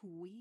queen.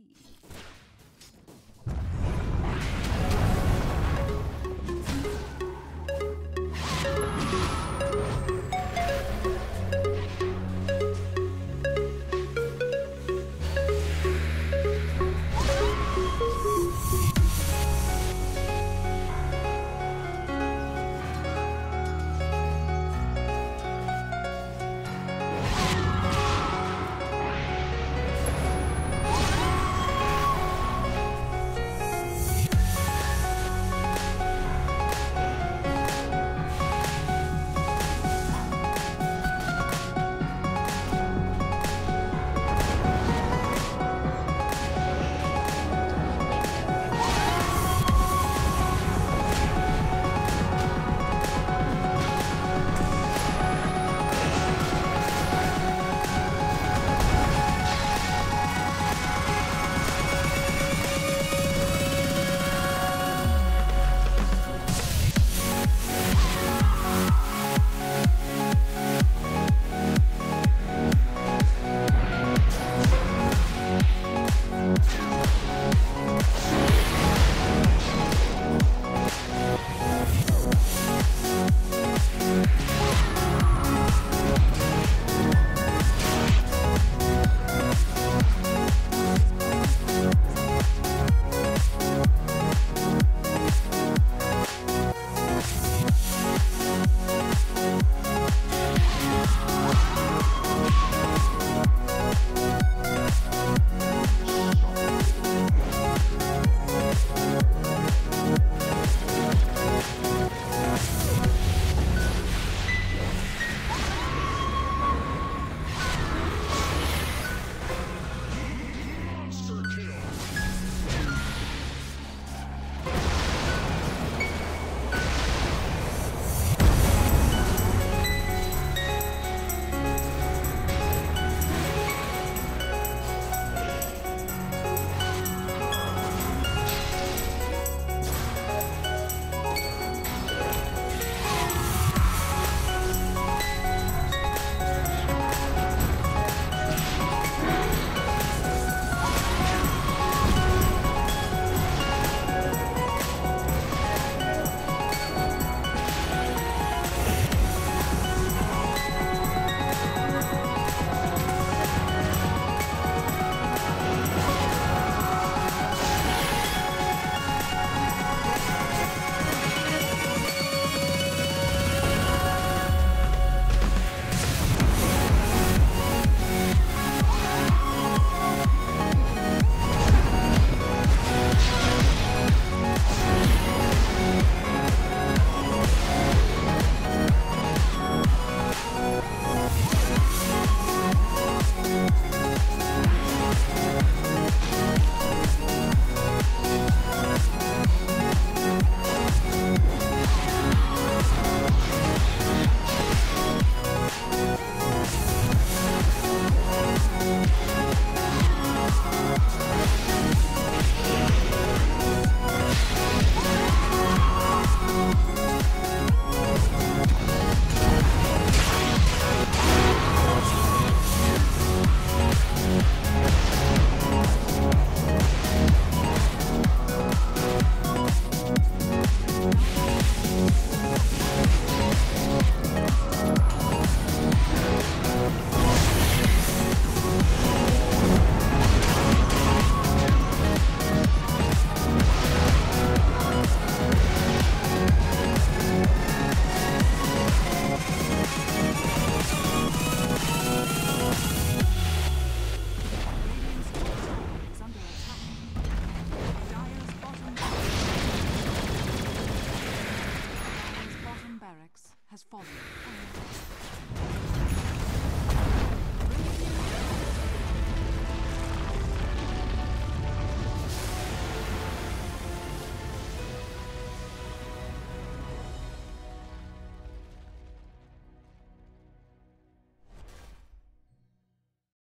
Has fallen.